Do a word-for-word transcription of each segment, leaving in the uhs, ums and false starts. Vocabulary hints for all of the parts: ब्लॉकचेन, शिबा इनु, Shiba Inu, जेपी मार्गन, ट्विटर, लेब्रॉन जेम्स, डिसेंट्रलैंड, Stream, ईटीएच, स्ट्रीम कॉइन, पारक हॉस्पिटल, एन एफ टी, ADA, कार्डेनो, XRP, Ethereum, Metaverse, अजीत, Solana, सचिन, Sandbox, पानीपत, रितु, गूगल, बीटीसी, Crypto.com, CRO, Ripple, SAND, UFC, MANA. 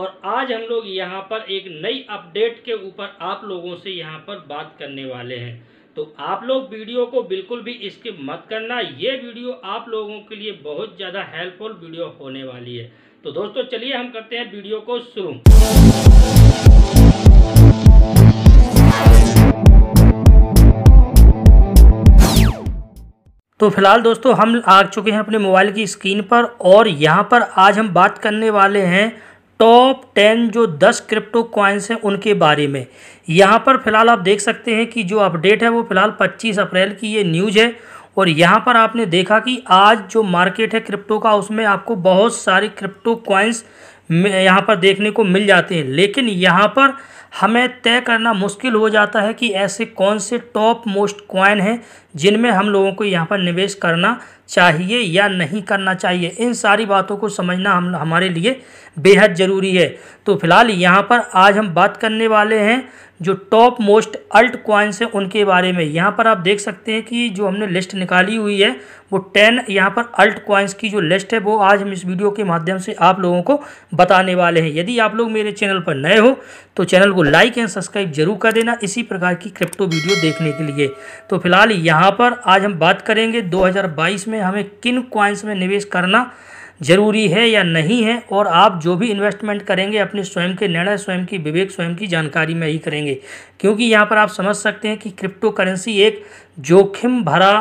और आज हम लोग यहाँ पर एक नई अपडेट के ऊपर आप लोगों से यहाँ पर बात करने वाले हैं। तो आप लोग वीडियो को बिल्कुल भी स्किप मत करना, ये वीडियो आप लोगों के लिए बहुत ज़्यादा हेल्पफुल वीडियो होने वाली है। तो दोस्तों चलिए हम करते हैं वीडियो को शुरू। तो फिलहाल दोस्तों हम आ चुके हैं अपने मोबाइल की स्क्रीन पर और यहाँ पर आज हम बात करने वाले हैं टॉप टेन जो दस क्रिप्टो कॉइन्स हैं उनके बारे में। यहाँ पर फ़िलहाल आप देख सकते हैं कि जो अपडेट है वो फ़िलहाल पच्चीस अप्रैल की ये न्यूज़ है और यहाँ पर आपने देखा कि आज जो मार्केट है क्रिप्टो का उसमें आपको बहुत सारे क्रिप्टो कॉइन्स यहाँ पर देखने को मिल जाते हैं, लेकिन यहाँ पर हमें तय करना मुश्किल हो जाता है कि ऐसे कौन से टॉप मोस्ट कॉइन हैं जिनमें हम लोगों को यहाँ पर निवेश करना चाहिए या नहीं करना चाहिए। इन सारी बातों को समझना हम हमारे लिए बेहद ज़रूरी है। तो फिलहाल यहाँ पर आज हम बात करने वाले हैं जो टॉप मोस्ट अल्ट कॉइन्स हैं उनके बारे में। यहाँ पर आप देख सकते हैं कि जो हमने लिस्ट निकाली हुई है वो टेन यहाँ पर अल्ट कॉइन्स की जो लिस्ट है वो आज हम इस वीडियो के माध्यम से आप लोगों को बताने वाले हैं। यदि आप लोग मेरे चैनल पर नए हो तो चैनल को लाइक एंड सब्सक्राइब जरूर कर देना इसी प्रकार की क्रिप्टो वीडियो देखने के लिए। तो फिलहाल यहाँ पर आज हम बात करेंगे दो हज़ार बाईस में हमें किन कॉइन्स में निवेश करना ज़रूरी है या नहीं है, और आप जो भी इन्वेस्टमेंट करेंगे अपने स्वयं के निर्णय, स्वयं की विवेक, स्वयं की जानकारी में ही करेंगे, क्योंकि यहाँ पर आप समझ सकते हैं कि क्रिप्टो करेंसी एक जोखिम भरा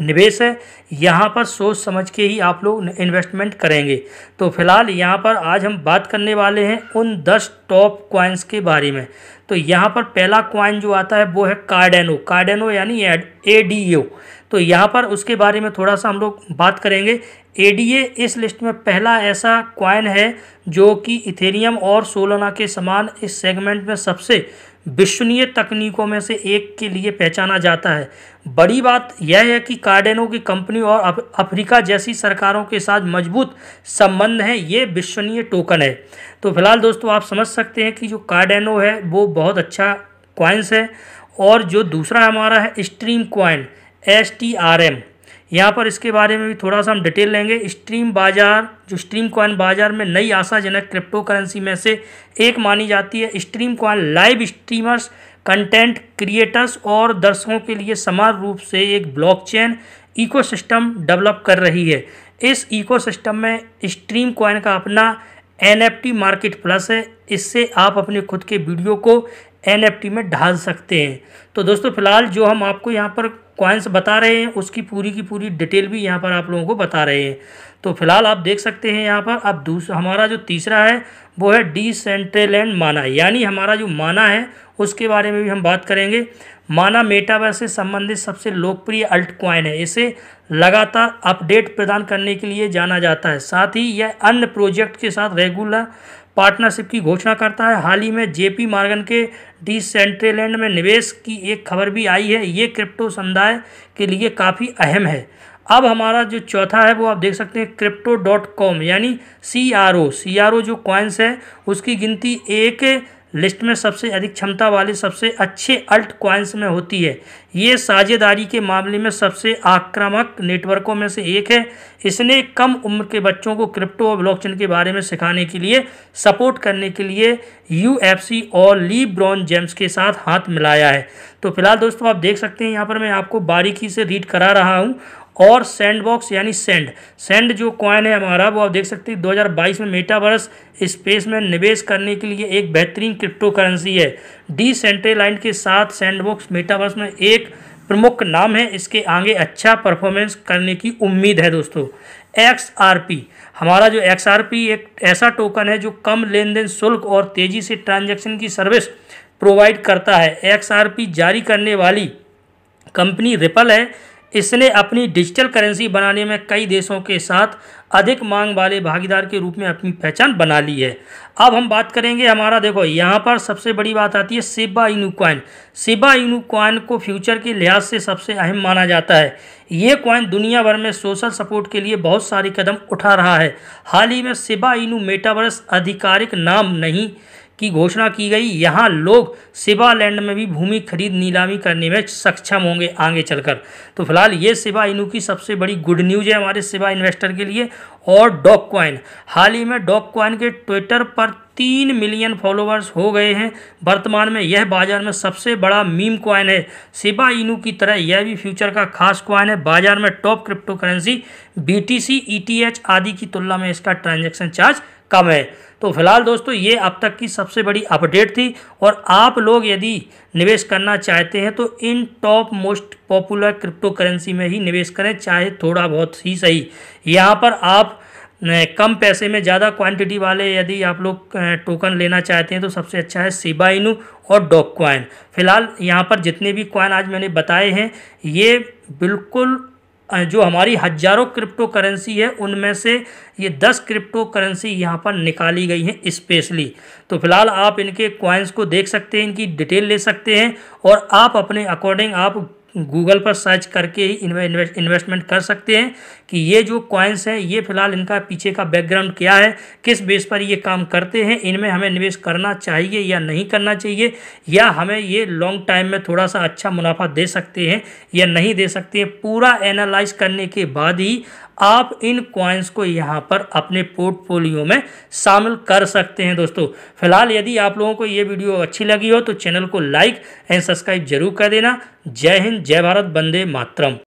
निवेश है। यहाँ पर सोच समझ के ही आप लोग इन्वेस्टमेंट करेंगे। तो फिलहाल यहाँ पर आज हम बात करने वाले हैं उन दस टॉप कॉइन्स के बारे में। तो यहाँ पर पहला कॉइन जो आता है वो है कार्डेनो, कार्डेनो यानी ए डी ओ। तो यहाँ पर उसके बारे में थोड़ा सा हम लोग बात करेंगे। ए डी ए इस लिस्ट में पहला ऐसा कॉइन है जो कि इथेरियम और सोलाना के समान इस सेगमेंट में सबसे विश्वसनीय तकनीकों में से एक के लिए पहचाना जाता है। बड़ी बात यह है कि कार्डेनो की कंपनी और अफ्रीका जैसी सरकारों के साथ मजबूत संबंध हैं, ये विश्वसनीय टोकन है। तो फिलहाल दोस्तों आप समझ सकते हैं कि जो कार्डेनो है वो बहुत अच्छा कॉइन्स है। और जो दूसरा हमारा है स्ट्रीम कॉइन S T R M, यहाँ पर इसके बारे में भी थोड़ा सा हम डिटेल लेंगे। स्ट्रीम बाजार जो स्ट्रीम कॉइन बाजार में नई आशाजनक क्रिप्टो करेंसी में से एक मानी जाती है। स्ट्रीम कॉइन live streamers, content creators और दर्शकों के लिए समान रूप से एक ब्लॉकचेन इकोसिस्टम डेवलप कर रही है। इस इकोसिस्टम में स्ट्रीम कॉइन का अपना एन एफ टी market plus है, इससे आप अपने खुद के वीडियो को एन एफ टी में ढाल सकते हैं। तो दोस्तों फिलहाल जो हम आपको यहाँ पर कॉइन्स बता रहे हैं उसकी पूरी की पूरी डिटेल भी यहाँ पर आप लोगों को बता रहे हैं। तो फिलहाल आप देख सकते हैं यहाँ पर। अब दूसरा हमारा जो तीसरा है वो है डिसेंट्रलैंड माना, यानी हमारा जो माना है उसके बारे में भी हम बात करेंगे। माना मेटावर्स से संबंधित सबसे लोकप्रिय अल्ट कॉइन है। इसे लगातार अपडेट प्रदान करने के लिए जाना जाता है, साथ ही यह अन्य प्रोजेक्ट के साथ रेगुलर पार्टनरशिप की घोषणा करता है। हाल ही में जेपी मार्गन के डिसेंट्रलैंड में निवेश की एक खबर भी आई है। ये क्रिप्टो समुदाय के लिए काफ़ी अहम है। अब हमारा जो चौथा है वो आप देख सकते हैं क्रिप्टो डॉट कॉम यानी C R O. C R O जो कॉइन्स है उसकी गिनती एक लिस्ट में सबसे अधिक क्षमता वाले सबसे अच्छे अल्ट कॉइन्स में होती है। ये साझेदारी के मामले में सबसे आक्रामक नेटवर्कों में से एक है। इसने कम उम्र के बच्चों को क्रिप्टो और ब्लॉकचेन के बारे में सिखाने के लिए सपोर्ट करने के लिए यू एफ सी और लेब्रॉन जेम्स के साथ हाथ मिलाया है। तो फिलहाल दोस्तों आप देख सकते हैं यहाँ पर मैं आपको बारीकी से रीड करा रहा हूँ। और सैंडबॉक्स यानी सैंड सैंड जो कॉइन है हमारा वो आप देख सकते हैं दो हज़ार बाईस में मेटावर्स स्पेस में निवेश करने के लिए एक बेहतरीन क्रिप्टो करेंसी है। डिसेंट्रलैंड के साथ सैंडबॉक्स मेटावर्स में एक प्रमुख नाम है। इसके आगे अच्छा परफॉर्मेंस करने की उम्मीद है। दोस्तों एक्स आर पी हमारा जो एक्स आर पी एक ऐसा टोकन है जो कम लेन देन शुल्क और तेज़ी से ट्रांजैक्शन की सर्विस प्रोवाइड करता है। एक्स आर पी जारी करने वाली कंपनी रिपल है। इसने अपनी डिजिटल करेंसी बनाने में कई देशों के साथ अधिक मांग वाले भागीदार के रूप में अपनी पहचान बना ली है। अब हम बात करेंगे हमारा, देखो यहाँ पर सबसे बड़ी बात आती है शिबा इनु coin. शिबा इनु coin को फ्यूचर के लिहाज से सबसे अहम माना जाता है। ये कॉइन दुनिया भर में सोशल सपोर्ट के लिए बहुत सारे कदम उठा रहा है। हाल ही में शिबा इनु मेटावर्स आधिकारिक नाम नहीं की घोषणा की गई। यहाँ लोग शिबा लैंड में भी भूमि खरीद नीलामी करने में सक्षम होंगे आगे चलकर। तो फिलहाल ये शिबा इनु की सबसे बड़ी गुड न्यूज़ है हमारे शिबा इन्वेस्टर के लिए और डॉग कॉइन। हाल ही में डॉग कॉइन के ट्विटर पर तीन मिलियन फॉलोअर्स हो गए हैं। वर्तमान में यह बाजार में सबसे बड़ा मीम कॉइन है। शिबा इनू की तरह यह भी फ्यूचर का खास कॉइन है। बाजार में top cryptocurrency बीटीसी, ईटीएच आदि की तुलना में इसका ट्रांजैक्शन चार्ज कम है। तो फिलहाल दोस्तों ये अब तक की सबसे बड़ी अपडेट थी, और आप लोग यदि निवेश करना चाहते हैं तो इन top most popular cryptocurrency में ही निवेश करें, चाहे थोड़ा बहुत ही सही। यहाँ पर आप कम पैसे में ज़्यादा क्वांटिटी वाले यदि आप लोग टोकन लेना चाहते हैं तो सबसे अच्छा है शिबा इनु और डॉग कॉइन। फिलहाल यहाँ पर जितने भी कॉइन आज मैंने बताए हैं ये बिल्कुल जो हमारी हज़ारों क्रिप्टो करेंसी है उनमें से ये दस क्रिप्टो करेंसी यहाँ पर निकाली गई हैं स्पेशली। तो फिलहाल आप इनके कॉइन्स को देख सकते हैं, इनकी डिटेल ले सकते हैं, और आप अपने अकॉर्डिंग आप गूगल पर सर्च करके ही इन्वेस्ट इन्वेस्टमेंट कर सकते हैं कि ये जो कॉइन्स हैं ये फ़िलहाल इनका पीछे का बैकग्राउंड क्या है, किस बेस पर ये काम करते हैं, इनमें हमें निवेश करना चाहिए या नहीं करना चाहिए, या हमें ये लॉन्ग टाइम में थोड़ा सा अच्छा मुनाफा दे सकते हैं या नहीं दे सकते हैं। पूरा एनालाइज करने के बाद ही आप इन कॉइन्स को यहाँ पर अपने पोर्टफोलियो में शामिल कर सकते हैं। दोस्तों फिलहाल यदि आप लोगों को ये वीडियो अच्छी लगी हो तो चैनल को लाइक एंड सब्सक्राइब जरूर कर देना। जय हिंद, जय भारत, वंदे मातरम।